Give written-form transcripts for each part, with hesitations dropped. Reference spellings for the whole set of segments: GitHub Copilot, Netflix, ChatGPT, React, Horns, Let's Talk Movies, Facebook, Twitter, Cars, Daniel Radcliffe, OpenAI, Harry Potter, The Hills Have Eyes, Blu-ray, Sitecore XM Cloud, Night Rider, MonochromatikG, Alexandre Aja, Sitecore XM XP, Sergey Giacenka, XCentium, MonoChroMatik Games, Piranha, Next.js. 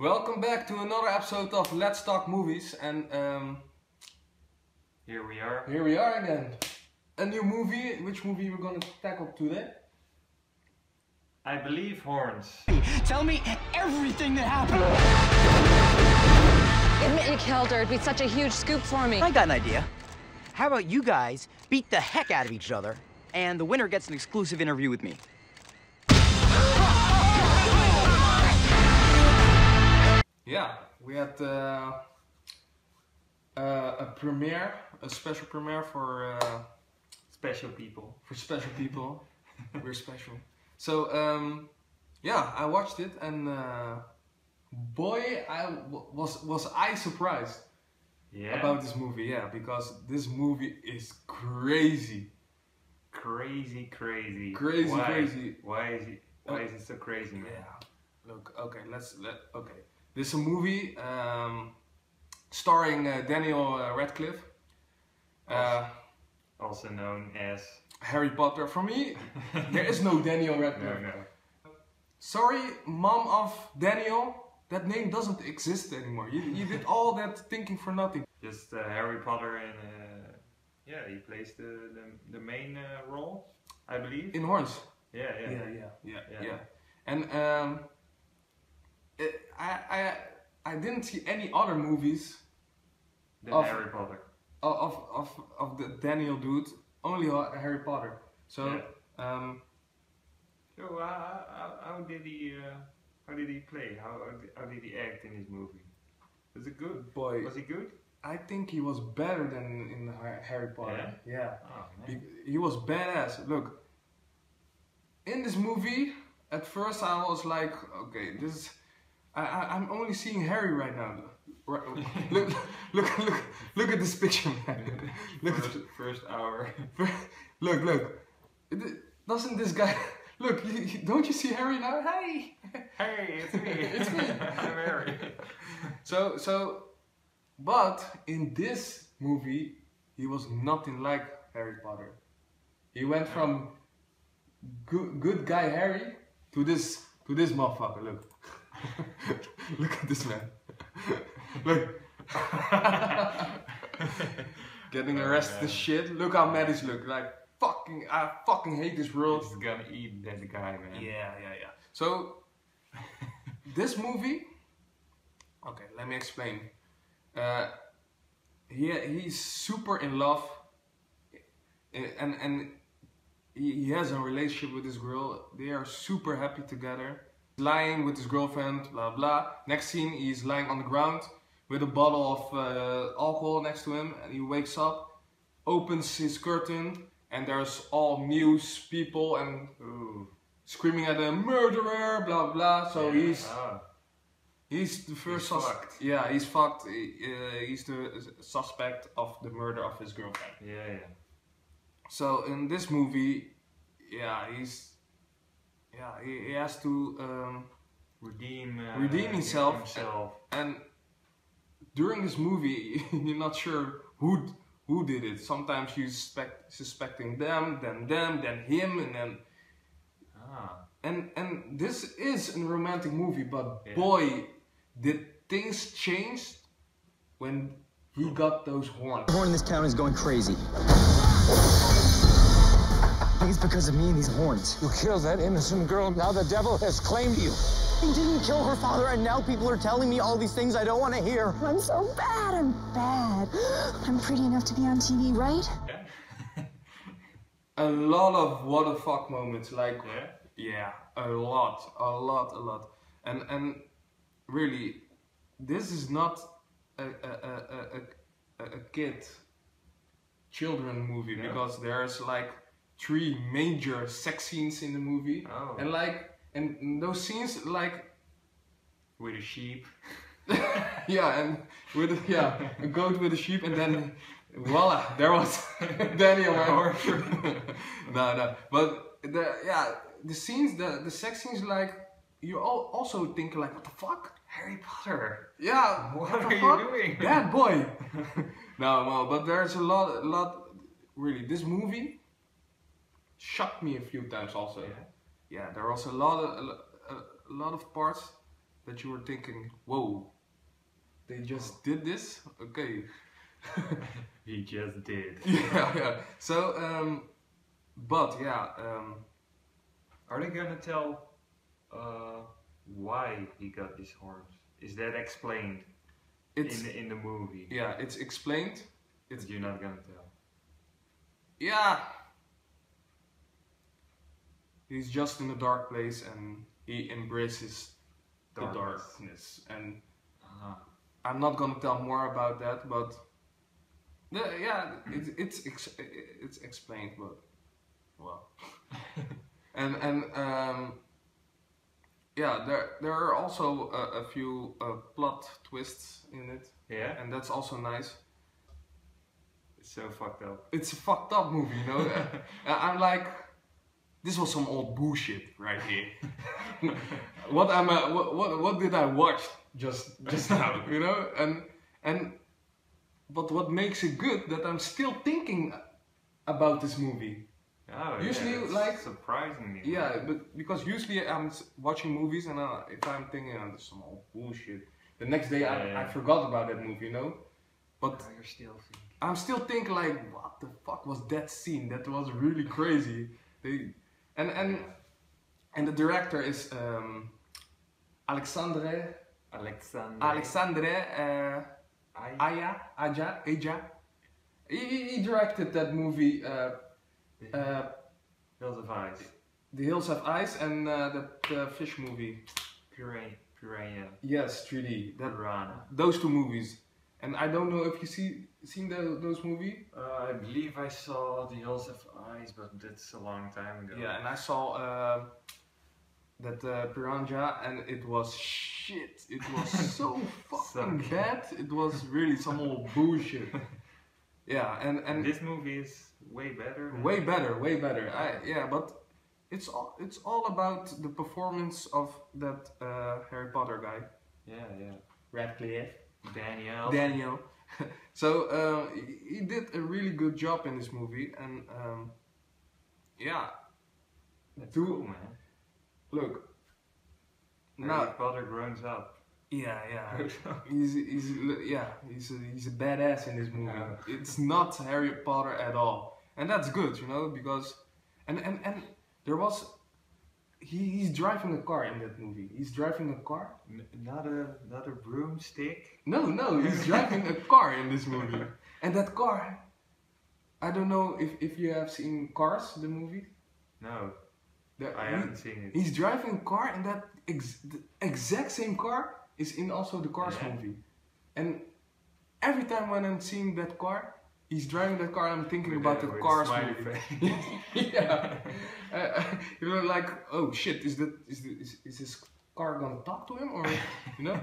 Welcome back to another episode of Let's Talk Movies, and here we are again. A new movie. Which movie we're gonna tackle today? I believe Horns. Tell me everything that happened. Admit you killed her. It'd be such a huge scoop for me. I got an idea. How about you guys beat the heck out of each other, and the winner gets an exclusive interview with me. Yeah, we had a special premiere for special people. For special people, we're special. So yeah, I watched it, and boy, was I surprised about this movie. Yeah, because this movie is crazy, crazy, crazy, crazy, crazy. Why is it so crazy, man? Yeah. Look, okay, okay. This is a movie starring Daniel Radcliffe, also known as Harry Potter. For me, there is no Daniel Radcliffe. No. Sorry, mom of Daniel, that name doesn't exist anymore. You did all that thinking for nothing. Just Harry Potter, and yeah, he plays the main role, I believe. In Horns. Yeah. And. I didn't see any other movies than Harry Potter. Of the Daniel dude, only Harry Potter. So yeah. So how did he play? How did he act in his movie? Was it good? Boy, was he good? I think he was better than in Harry Potter. Yeah. Oh, man. He was badass. Look, in this movie, at first I was like, okay, this is. I'm only seeing Harry right now. Look at this picture, man. Look at first hour. Look. Doesn't this guy look? Don't you see Harry now? Hey, it's me. It's me. I'm Harry. So, but in this movie, he was nothing like Harry Potter. He went from good guy Harry to this motherfucker. Look. Look at this man. Look. Getting arrested and shit. Look how mad he's look. Like I fucking hate this world. He's gonna eat that guy, man. Yeah. So this movie. Okay, let me explain. He's super in love, and he has a relationship with this girl. They are super happy together. Lying with his girlfriend, blah blah. Next scene, he's lying on the ground with a bottle of alcohol next to him, and he wakes up, opens his curtain, and there's all news people and screaming at him, murderer, blah blah. So yeah, he's the first suspect. Yeah, he's fucked. He's the suspect of the murder of his girlfriend. Yeah. So in this movie, he has to redeem himself. And during this movie, you're not sure who did it. Sometimes you suspecting them, then him, and then. And this is a romantic movie, but boy, did things change when he got those horns. The horn in this town is going crazy. It's because of me and these horns. You killed that innocent girl. Now the devil has claimed you. He didn't kill her father, and now people are telling me all these things I don't want to hear. I'm so bad. I'm bad. I'm pretty enough to be on TV, right? Yeah. A lot of what the fuck moments, like a lot. And really, this is not a children movie because there's like 3 major sex scenes in the movie, and those scenes like with a sheep, a goat with a sheep, and then voila, there was Daniel. The scenes, the sex scenes, like you all also think like, what the fuck, Harry Potter? Yeah, what the fuck are you doing, bad boy? No, but there's a lot. Really, this movie shocked me a few times also. Yeah, there was a lot of parts that you were thinking, whoa, they just did this? Okay. He just did. Yeah, yeah. So, but yeah, are they gonna tell why he got these horns? Is that explained in the movie? Yeah, it's explained. It's you're not gonna tell. Yeah. He's just in a dark place and he embraces the darkness. And I'm not gonna tell more about that, but yeah, it's explained, but well. and yeah, there are also a few plot twists in it. Yeah, and that's also nice. It's so fucked up. It's a fucked up movie, you know. I'm like, this was some old bullshit right here. What did I watch just now, you know? And but what makes it good that I'm still thinking about this movie. Oh, usually, yeah, like surprisingly. Yeah, man. But because usually I'm watching movies and if I'm thinking, oh, there's some old bullshit, the next day I forgot about that movie, you know. But you're still thinking. I'm still thinking like, what the fuck was that scene? That was really crazy. And the director is Alexandre Aja. He directed that movie Hills of Eyes. The Hills Have Eyes and the fish movie. Piranha. Yes, 3D. Piranha. Those two movies. And I don't know if you seen those movies. I believe I saw The Hills Have Eyes, but that's a long time ago. Yeah, and I saw that Piranha, and it was shit. It was so fucking bad. It was really some old bullshit. Yeah, and this movie is way better. Way better. Yeah, but it's all about the performance of that Harry Potter guy. Yeah. Radcliffe. Daniel. So he did a really good job in this movie, and yeah. That's cool, man. Look, Harry Potter grows up. Yeah. he's a badass in this movie. Yeah. It's not Harry Potter at all, and that's good, you know, because and there was. He's driving a car in that movie. He's driving a car. Not a broomstick. No. He's driving a car in this movie. And that car, I don't know if you have seen Cars, the movie. No, I haven't seen it. He's driving a car, and that exact same car is in also the Cars movie. And every time when I'm seeing that car, he's driving that car, I'm thinking about the Cars movie. Yeah. You know, like, oh shit, is this car gonna talk to him, or, you know?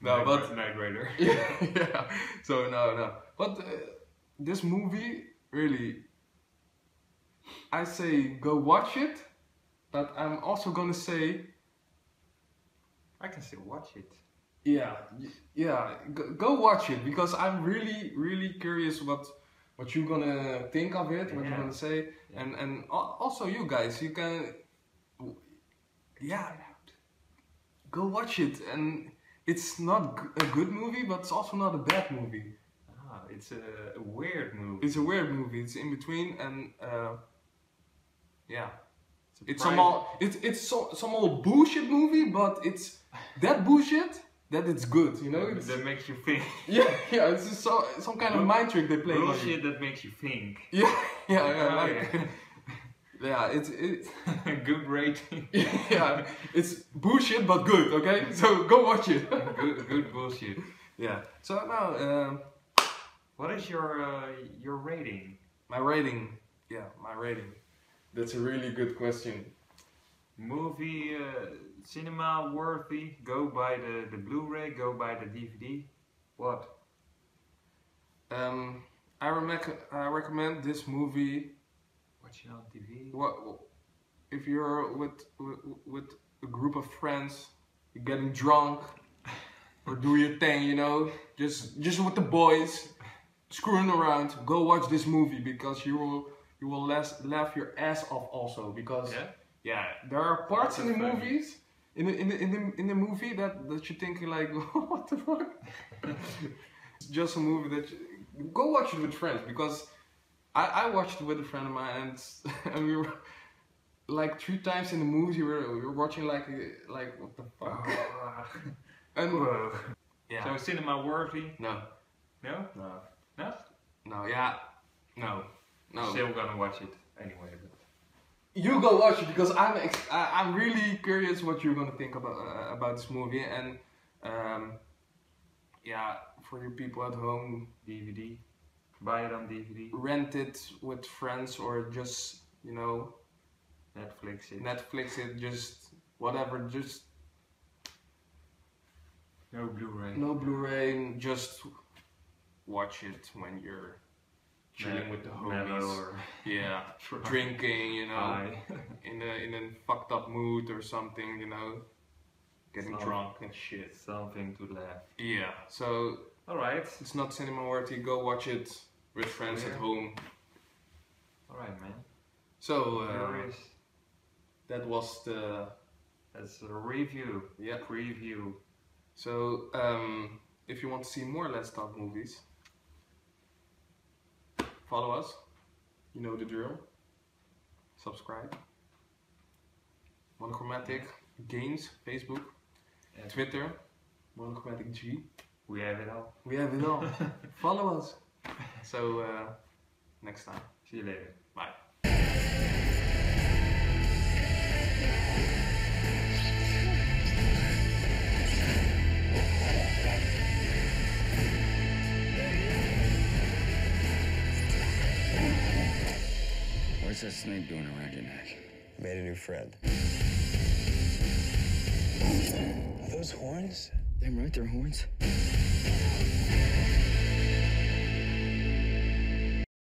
No, but Night Rider. Yeah. So no. But this movie, really, I say go watch it, but I'm also gonna say I can still watch it. Yeah, go watch it, because I'm really, really curious what you're gonna think of it, what you're gonna say, and also you guys, you can, go watch it, and it's not a good movie, but it's also not a bad movie. It's a weird movie. It's a weird movie. It's in between, and yeah. It's some old bullshit movie, but it's that bullshit. That it's good, you know? That makes you think. Yeah, it's just some kind of mind trick they play. Bullshit that makes you think. Yeah. It's good rating. Yeah, it's bullshit but good, okay? So go watch it. good bullshit. Yeah. So now, what is your rating? My rating. Yeah, my rating. That's a really good question. Movie cinema worthy, go buy the Blu-ray, go buy the DVD. What? I recommend this movie. Watch it on TV. What if you're with a group of friends, you're getting drunk or do your thing, you know, just with the boys, screwing around, go watch this movie, because you will laugh your ass off also, because there are parts in the movies in the movie that you think like, what the fuck? It's just a movie that you, go watch it with friends, because I watched it with a friend of mine, and we were like 3 times in the movie we were watching like what the fuck? And yeah. So cinema worthy? No. No? No. Not? No, yeah. No. No. Still gonna watch it anyway. But... You go watch it, because I'm really curious what you're gonna think about this movie, and yeah, for you people at home, DVD, buy it on DVD, rent it with friends, or just, you know, Netflix it, just whatever, just no Blu-ray, just watch it when you're chilling with the homies, or yeah, drinking, you know, in a fucked up mood or something, you know, getting drunk and shit. Something to laugh. Yeah. So. All right. It's not cinema worthy. Go watch it with friends at home. All right, man. So. That was the. That's a review. Yeah. Preview. So, if you want to see more Let's Talk Movies, follow us, you know the drill, subscribe, Monochromatic Games, Facebook, and Twitter, Monochromatic G. We have it all. We have it all. Follow us. So, next time. See you later. Bye. What's that snake doing around your neck? Made a new friend. Are those horns? Damn right, they're horns.